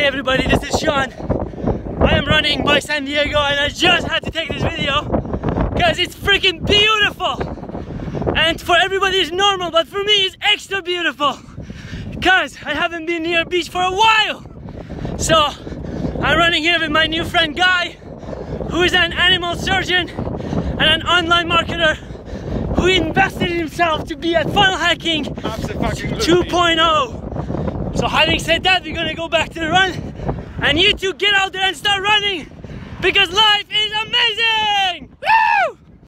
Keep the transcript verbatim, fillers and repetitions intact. Hey everybody, this is Sean. I am running by San Diego and I just had to take this video because it's freaking beautiful. And for everybody it's normal, but for me it's extra beautiful because I haven't been near a beach for a while. So I'm running here with my new friend Guy, who is an animal surgeon and an online marketer who invested in himself to be at Funnel Hacking two point oh. So having said that, we're gonna go back to the run, and you two get out there and start running, because life is amazing!